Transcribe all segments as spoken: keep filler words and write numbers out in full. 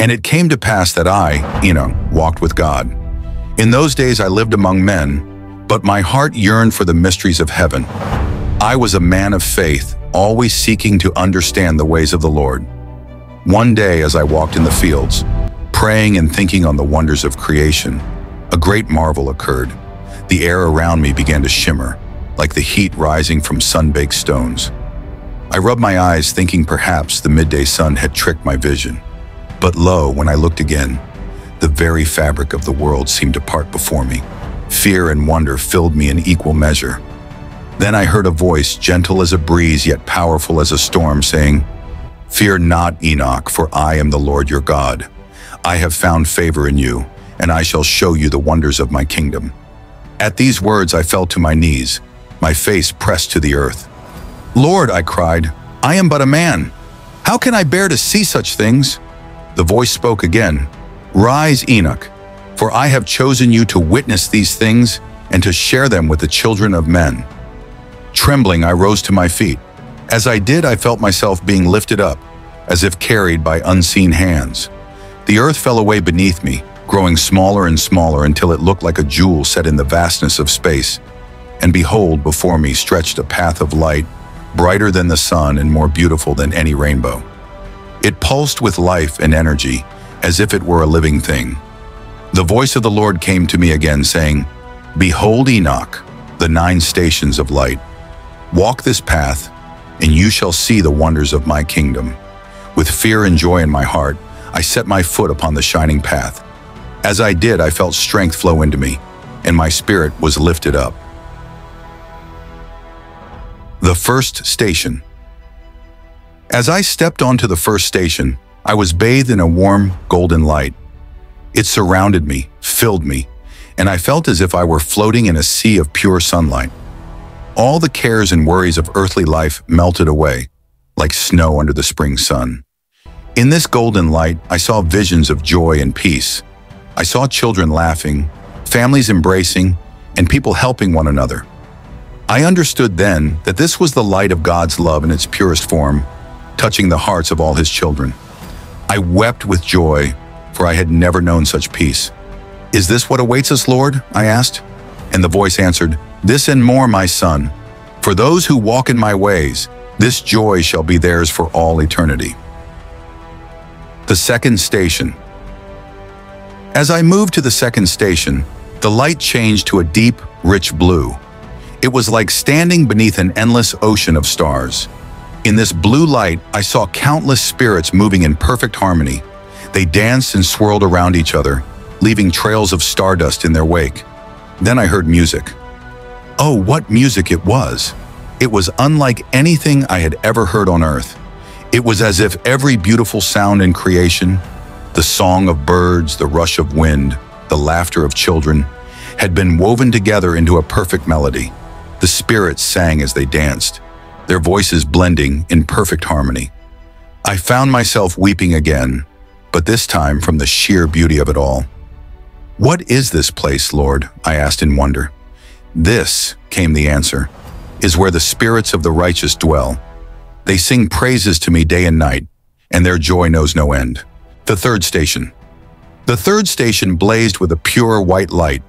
And it came to pass that I, Enoch, walked with God. In those days I lived among men, but my heart yearned for the mysteries of heaven. I was a man of faith, always seeking to understand the ways of the Lord. One day as I walked in the fields, praying and thinking on the wonders of creation, a great marvel occurred. The air around me began to shimmer, like the heat rising from sun-baked stones. I rubbed my eyes, thinking perhaps the midday sun had tricked my vision. But lo, when I looked again, the very fabric of the world seemed to part before me. Fear and wonder filled me in equal measure. Then I heard a voice, gentle as a breeze, yet powerful as a storm, saying, "Fear not, Enoch, for I am the Lord your God. I have found favor in you, and I shall show you the wonders of my kingdom." At these words I fell to my knees, my face pressed to the earth. "Lord," I cried, "I am but a man. How can I bear to see such things?" The voice spoke again, "Rise, Enoch, for I have chosen you to witness these things and to share them with the children of men." Trembling, I rose to my feet. As I did, I felt myself being lifted up, as if carried by unseen hands. The earth fell away beneath me, growing smaller and smaller until it looked like a jewel set in the vastness of space. And behold, before me stretched a path of light, brighter than the sun and more beautiful than any rainbow. It pulsed with life and energy, as if it were a living thing. The voice of the Lord came to me again, saying, "Behold, Enoch, the nine stations of light. Walk this path, and you shall see the wonders of my kingdom." With fear and joy in my heart, I set my foot upon the shining path. As I did, I felt strength flow into me, and my spirit was lifted up. The first station. As I stepped onto the first station, I was bathed in a warm, golden light. It surrounded me, filled me, and I felt as if I were floating in a sea of pure sunlight. All the cares and worries of earthly life melted away, like snow under the spring sun. In this golden light, I saw visions of joy and peace. I saw children laughing, families embracing, and people helping one another. I understood then that this was the light of God's love in its purest form, touching the hearts of all his children. I wept with joy, for I had never known such peace. "Is this what awaits us, Lord?" I asked. And the voice answered, "This and more, my son. For those who walk in my ways, this joy shall be theirs for all eternity." The second station. As I moved to the second station, the light changed to a deep, rich blue. It was like standing beneath an endless ocean of stars. In this blue light, I saw countless spirits moving in perfect harmony. They danced and swirled around each other, leaving trails of stardust in their wake. Then I heard music. Oh, what music it was! It was unlike anything I had ever heard on earth. It was as if every beautiful sound in creation, the song of birds, the rush of wind, the laughter of children, had been woven together into a perfect melody. The spirits sang as they danced, their voices blending in perfect harmony. I found myself weeping again, but this time from the sheer beauty of it all. "What is this place, Lord?" I asked in wonder. "This," came the answer, "is where the spirits of the righteous dwell. They sing praises to me day and night, and their joy knows no end." The third station. The third station blazed with a pure white light.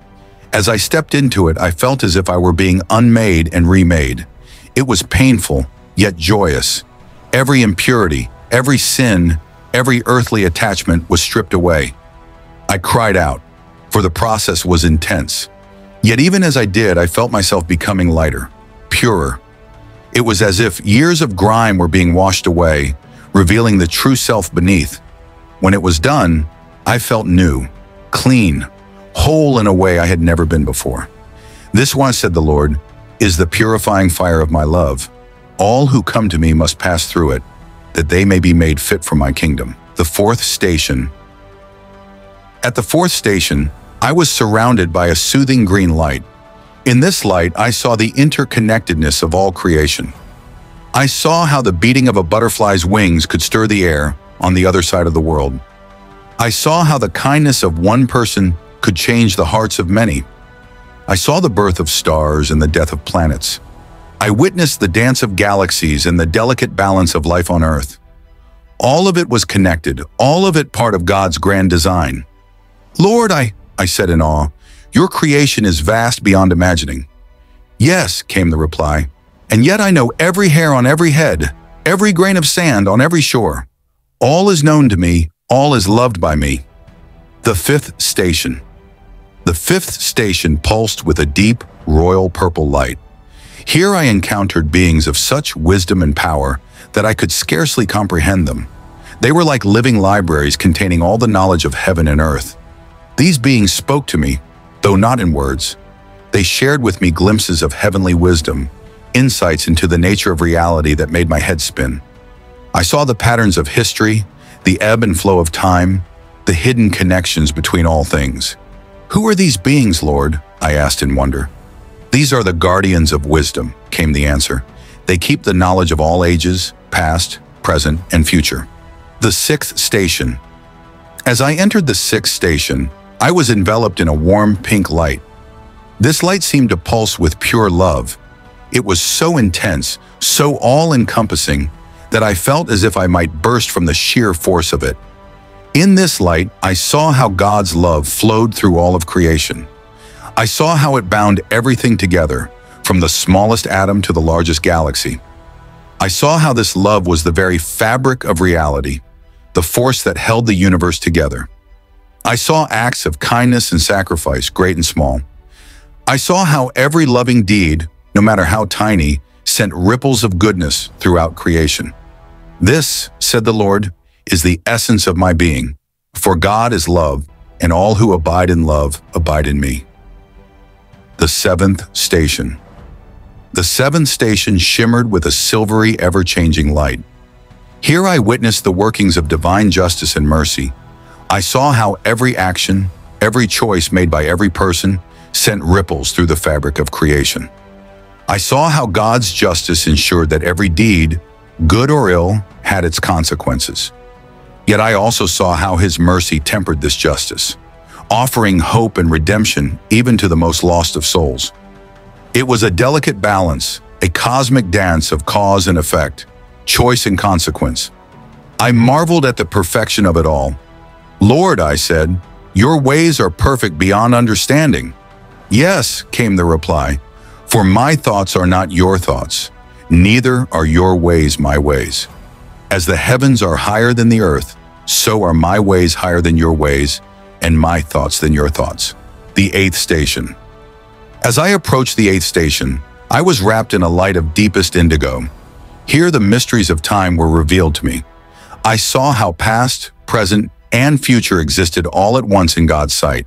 As I stepped into it, I felt as if I were being unmade and remade. It was painful, yet joyous. Every impurity, every sin, every earthly attachment was stripped away. I cried out, for the process was intense. Yet even as I did, I felt myself becoming lighter, purer. It was as if years of grime were being washed away, revealing the true self beneath. When it was done, I felt new, clean, whole in a way I had never been before. "This one," said the Lord, "is the purifying fire of my love. All who come to me must pass through it, that they may be made fit for my kingdom." The fourth station. At the fourth station, I was surrounded by a soothing green light. In this light, I saw the interconnectedness of all creation. I saw how the beating of a butterfly's wings could stir the air on the other side of the world. I saw how the kindness of one person could change the hearts of many. I saw the birth of stars and the death of planets. I witnessed the dance of galaxies and the delicate balance of life on Earth. All of it was connected, all of it part of God's grand design. "Lord," I, I said in awe, "your creation is vast beyond imagining." "Yes," came the reply, "and yet I know every hair on every head, every grain of sand on every shore. All is known to me, all is loved by me." The fifth station. The fifth station pulsed with a deep, royal purple light. Here I encountered beings of such wisdom and power that I could scarcely comprehend them. They were like living libraries containing all the knowledge of heaven and earth. These beings spoke to me, though not in words. They shared with me glimpses of heavenly wisdom, insights into the nature of reality that made my head spin. I saw the patterns of history, the ebb and flow of time, the hidden connections between all things. "Who are these beings, Lord?" I asked in wonder. "These are the guardians of wisdom," came the answer. "They keep the knowledge of all ages, past, present, and future." The sixth station. As I entered the sixth station, I was enveloped in a warm pink light. This light seemed to pulse with pure love. It was so intense, so all-encompassing, that I felt as if I might burst from the sheer force of it. In this light, I saw how God's love flowed through all of creation. I saw how it bound everything together, from the smallest atom to the largest galaxy. I saw how this love was the very fabric of reality, the force that held the universe together. I saw acts of kindness and sacrifice, great and small. I saw how every loving deed, no matter how tiny, sent ripples of goodness throughout creation. "This," said the Lord, "is the essence of my being, for God is love, and all who abide in love abide in me." The seventh station. The seventh station shimmered with a silvery, ever-changing light. Here I witnessed the workings of divine justice and mercy. I saw how every action, every choice made by every person, sent ripples through the fabric of creation. I saw how God's justice ensured that every deed, good or ill, had its consequences. Yet I also saw how His mercy tempered this justice, offering hope and redemption even to the most lost of souls. It was a delicate balance, a cosmic dance of cause and effect, choice and consequence. I marveled at the perfection of it all. "Lord," I said, "your ways are perfect beyond understanding." "Yes," came the reply, "for my thoughts are not your thoughts, neither are your ways my ways. As the heavens are higher than the earth, so are my ways higher than your ways, and my thoughts than your thoughts." The eighth station. As I approached the eighth station, I was wrapped in a light of deepest indigo. Here the mysteries of time were revealed to me. I saw how past, present, and future existed all at once in God's sight.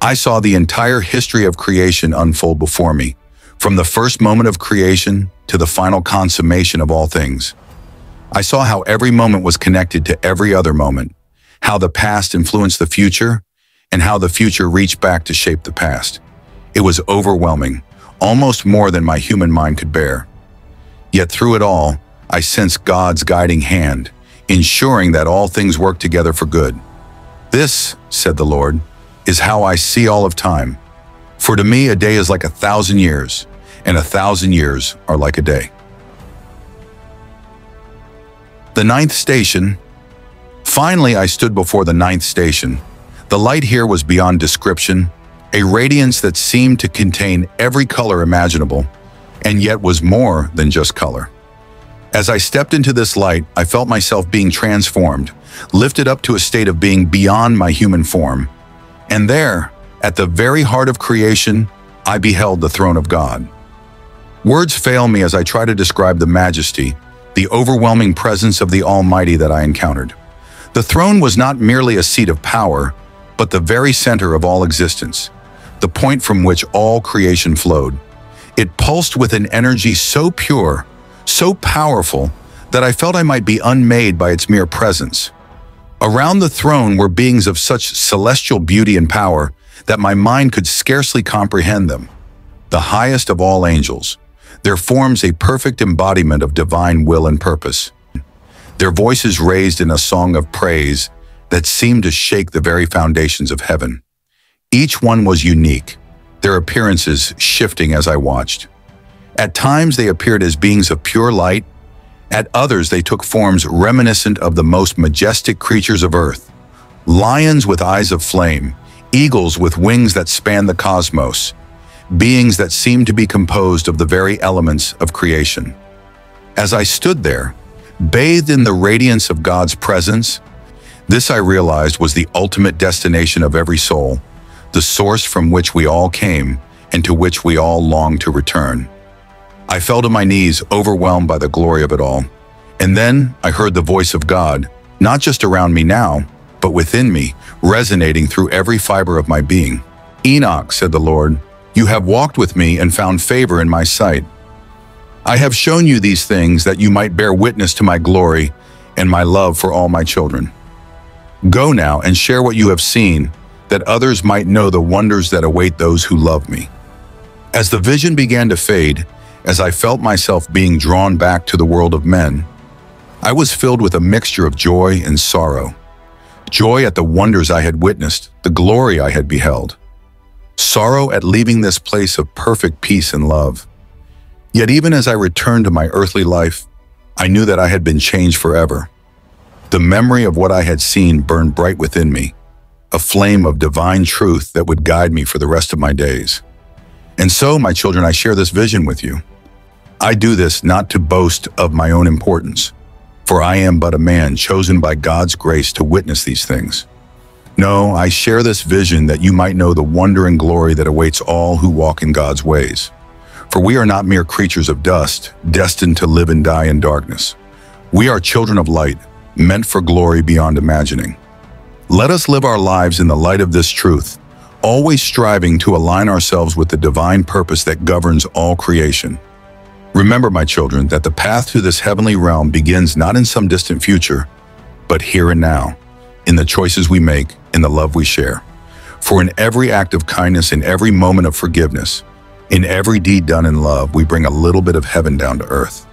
I saw the entire history of creation unfold before me, from the first moment of creation to the final consummation of all things. I saw how every moment was connected to every other moment, how the past influenced the future, and how the future reached back to shape the past. It was overwhelming, almost more than my human mind could bear. Yet through it all, I sensed God's guiding hand, ensuring that all things work together for good. "This," said the Lord, "is how I see all of time. For to me a day is like a thousand years, and a thousand years are like a day." The ninth station. Finally, I stood before the ninth station. The light here was beyond description, a radiance that seemed to contain every color imaginable, and yet was more than just color. As I stepped into this light, I felt myself being transformed, lifted up to a state of being beyond my human form. And there, at the very heart of creation, I beheld the throne of God. Words fail me as I try to describe the majesty, the overwhelming presence of the Almighty that I encountered. The throne was not merely a seat of power, but the very center of all existence, the point from which all creation flowed. It pulsed with an energy so pure, so powerful, that I felt I might be unmade by its mere presence. Around the throne were beings of such celestial beauty and power that my mind could scarcely comprehend them. The highest of all angels, their forms a perfect embodiment of divine will and purpose. Their voices raised in a song of praise that seemed to shake the very foundations of heaven. Each one was unique, their appearances shifting as I watched. At times they appeared as beings of pure light, At others, they took forms reminiscent of the most majestic creatures of Earth. Lions with eyes of flame, eagles with wings that span the cosmos, beings that seemed to be composed of the very elements of creation. As I stood there, bathed in the radiance of God's presence, this I realized was the ultimate destination of every soul, the source from which we all came and to which we all long to return. I fell to my knees, overwhelmed by the glory of it all. And then I heard the voice of God, not just around me now, but within me, resonating through every fiber of my being. "Enoch," said the Lord, "you have walked with me and found favor in my sight. I have shown you these things that you might bear witness to my glory and my love for all my children. Go now and share what you have seen, that others might know the wonders that await those who love me." As the vision began to fade, as I felt myself being drawn back to the world of men, I was filled with a mixture of joy and sorrow. Joy at the wonders I had witnessed, the glory I had beheld. Sorrow at leaving this place of perfect peace and love. Yet even as I returned to my earthly life, I knew that I had been changed forever. The memory of what I had seen burned bright within me, a flame of divine truth that would guide me for the rest of my days. And so, my children, I share this vision with you. I do this not to boast of my own importance, for I am but a man chosen by God's grace to witness these things. No, I share this vision that you might know the wonder and glory that awaits all who walk in God's ways. For we are not mere creatures of dust, destined to live and die in darkness. We are children of light, meant for glory beyond imagining. Let us live our lives in the light of this truth, always striving to align ourselves with the divine purpose that governs all creation. Remember, my children, that the path to this heavenly realm begins not in some distant future, but here and now, in the choices we make, in the love we share. For in every act of kindness, in every moment of forgiveness, in every deed done in love, we bring a little bit of heaven down to earth.